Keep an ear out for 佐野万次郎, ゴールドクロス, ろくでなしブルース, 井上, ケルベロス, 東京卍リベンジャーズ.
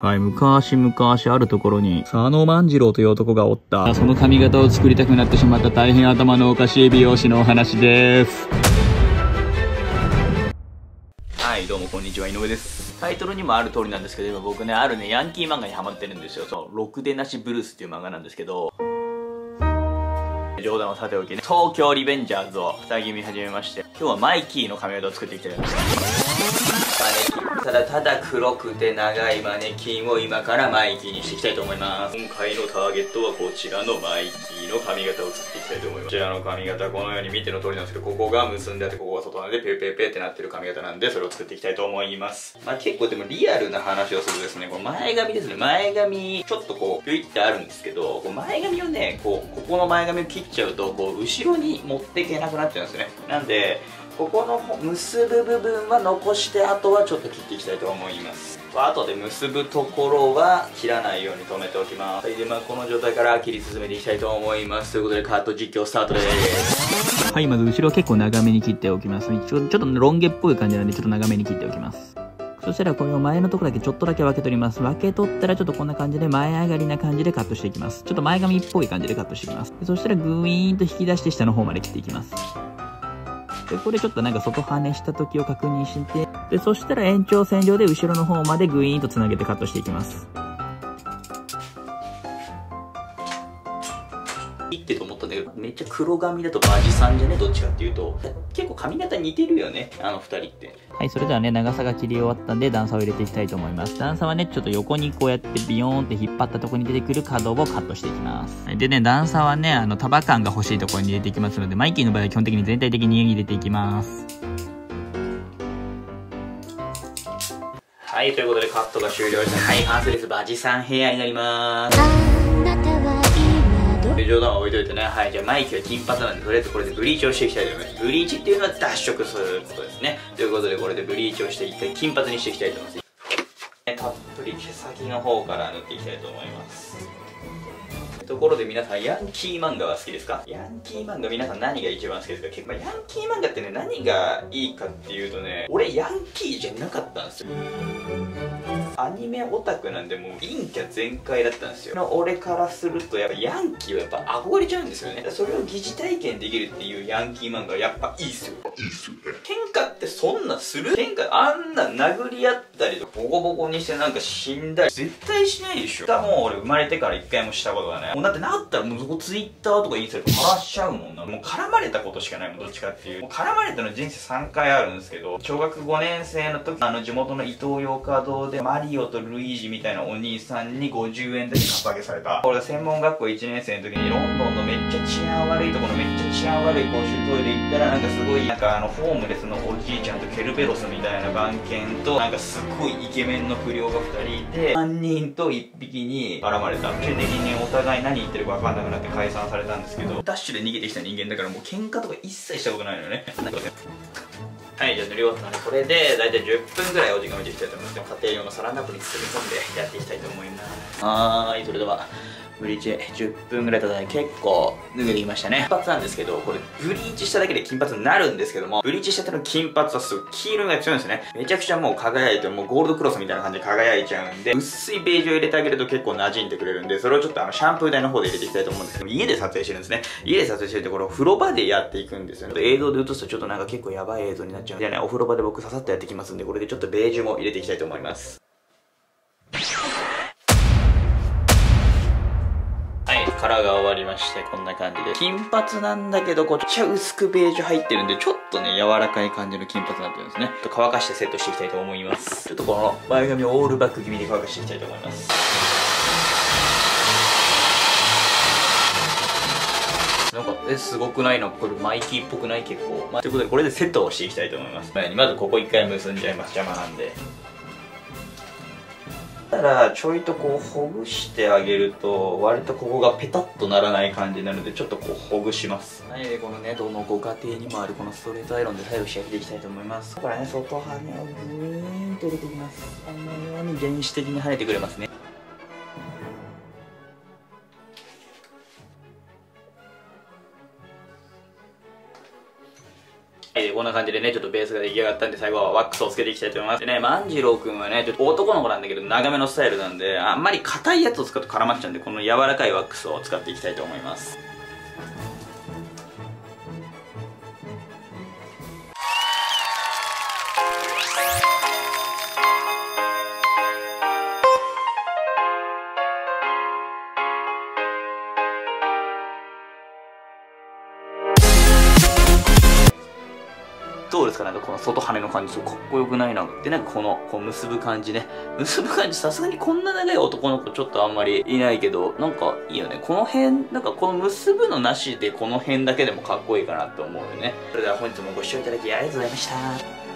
はい、昔々あるところに、佐野万次郎という男がおった。その髪型を作りたくなってしまった大変頭のおかしい美容師のお話です。はい、どうもこんにちは、井上です。タイトルにもある通りなんですけど、今僕ね、あるね、ヤンキー漫画にハマってるんですよ。そう、ろくでなしブルースっていう漫画なんですけど、冗談はさておきね、東京リベンジャーズを2人見始めまして、今日はマイキーの髪型を作っていきたいと思います。ただ黒くて長いマネキンを今からマイキーにしていきたいと思います。今回のターゲットはこちらのマイキーの髪型を作っていきたいと思います。こちらの髪型はこのように見ての通りなんですけど、ここが結んであって、ここが外なんで、ペーペーペーってなってる髪型なんで、それを作っていきたいと思います。まあ結構でもリアルな話をするとですね、この前髪ですね、前髪、ちょっとこう、ピュイってあるんですけど、こう前髪をね、ここの前髪を切っちゃうと、こう、後ろに持っていけなくなっちゃうんですね。なんで、ここの結ぶ部分は残して、あとはちょっと切っていきたいと思います。あとで結ぶところは切らないように留めておきます。はい、で、まあこの状態から切り進めていきたいと思います。ということでカット実況スタートです。はい、まず後ろ結構長めに切っておきます。ちょっとロン毛っぽい感じなんで、ちょっと長めに切っておきます。そしたらこれを前のところだけちょっとだけ分け取ります。分け取ったらちょっとこんな感じで前上がりな感じでカットしていきます。ちょっと前髪っぽい感じでカットしていきます。そしたらグイーンと引き出して下の方まで切っていきます。で、これちょっとなんか外跳ねした時を確認して、で、そしたら延長線上で後ろの方までグイーンとつなげてカットしていきます。切ってと思ったんだけど、めっちゃ黒髪だとバジさんじゃね、どっちかっていうと、結構髪型似てるよね、あの二人って。はい、それではね、長さが切り終わったんで段差を入れていきたいと思います。段差はね、ちょっと横にこうやってビヨーンって引っ張ったとこに出てくる角をカットしていきます。はい、でね、段差はね、束感が欲しいところに入れていきますので、マイキーの場合は基本的に全体的に入れていきます。はい、ということでカットが終了して、はい、アンスレスバジさんヘアになりまーす。冗談は置いといてね、はい、じゃあマイキーは金髪なんで、とりあえずこれでブリーチをしていきたいと思います。ブリーチっていうのは脱色することですね。ということでこれでブリーチをして一回金髪にしていきたいと思います。たっぷり毛先の方から塗っていきたいと思います。ところで皆さん、ヤンキー漫画は好きですか？ヤンキー漫画皆さん何が一番好きですか？結構ヤンキー漫画ってね、何がいいかっていうとね、俺ヤンキーじゃなかったんですよ。アニメオタクなんでもう陰キャ全開だったんですよ。俺からするとやっぱヤンキーはやっぱ憧れちゃうんですよね。それを疑似体験できるっていうヤンキー漫画はやっぱいいっすよ。いいっすよね。喧嘩ってそんなする？喧嘩あんな殴り合ったりとボコボコにしてなんか死んだり絶対しないでしょ。もう俺生まれてから一回もしたことがない。もうだってなったらもうそこツイッターとかインスタで話しちゃうもんな。もう絡まれたことしかないもん、どっちかっていう。もう絡まれたの人生3回あるんですけど、小学5年生の時、地元のイトーヨーカドーでマリオとルイージみたいなお兄さんに50円だけ格上げされた。俺が専門学校1年生の時にロンドンのめっちゃ治安悪いところのめっちゃ治安悪い公衆トイレ行ったらなんかすごいなんかホームレスのおじいちゃんとケルベロスみたいな番犬となんかすごいイケメンの不良が2人いて3人と1匹に絡まれた。最終的にお互い何言ってるか分かんなくなって解散されたんですけど、ダッシュで逃げてきた人間だからもう喧嘩とか一切したことないのよね。はい、じゃあ塗り終わったので、これで大体10分ぐらいお時間を置いていきたいと思います。家庭用のサランラップに包み込んでやっていきたいと思います。はい、それでは、ブリーチ10分ぐらい経ったので、結構脱げてきましたね。金髪なんですけど、これブリーチしただけで金髪になるんですけども、ブリーチしたての金髪はすごい黄色が強いんですね。めちゃくちゃもう輝いて、もうゴールドクロスみたいな感じで輝いちゃうんで、薄いベージュを入れてあげると結構馴染んでくれるんで、それをちょっとシャンプー台の方で入れていきたいと思うんですけど、家で撮影してるんですね。家で撮影してるところを風呂場でやっていくんですよね。映像で映すとちょっとなんか結構やばい映像になっちゃう。じゃあね、お風呂場で僕ささっとやってきますんで、これでちょっとベージュも入れていきたいと思います。はい、カラーが終わりまして、こんな感じで金髪なんだけどこっちは薄くベージュ入ってるんで、ちょっとね柔らかい感じの金髪になってるんですね。ちょっと乾かしてセットしていきたいと思います。ちょっとこの前髪をオールバック気味で乾かしていきたいと思います。なんかすごくないな、これマイキーっぽくない結構、ということでこれでセットをしていきたいと思います。前にまずここ一回結んじゃいます、邪魔なんで。たらちょいとこうほぐしてあげると割とここがペタッとならない感じになるので、ちょっとこうほぐします。はい、このね、どのご家庭にもあるこのストレートアイロンで最後仕上げていきたいと思います。ここからね、外跳ねをグイーンと入れていきます。このように原始的に跳ねてくれますね。こんな感じでね、ちょっとベースが出来上がったんで、最後はワックスをつけていきたいと思います。でね、万次郎くんはね、ちょっと男の子なんだけど、長めのスタイルなんで、あんまり硬いやつを使うと絡まっちゃうんで、この柔らかいワックスを使っていきたいと思います。どうですか、なんかこの外羽の感じ、そうかっこよくないな。で、なんかこう結ぶ感じね。結ぶ感じ、さすがにこんな長い男の子ちょっとあんまりいないけど、なんかいいよね。この辺、なんかこの結ぶのなしでこの辺だけでもかっこいいかなって思うよね。それでは本日もご視聴いただきありがとうございました。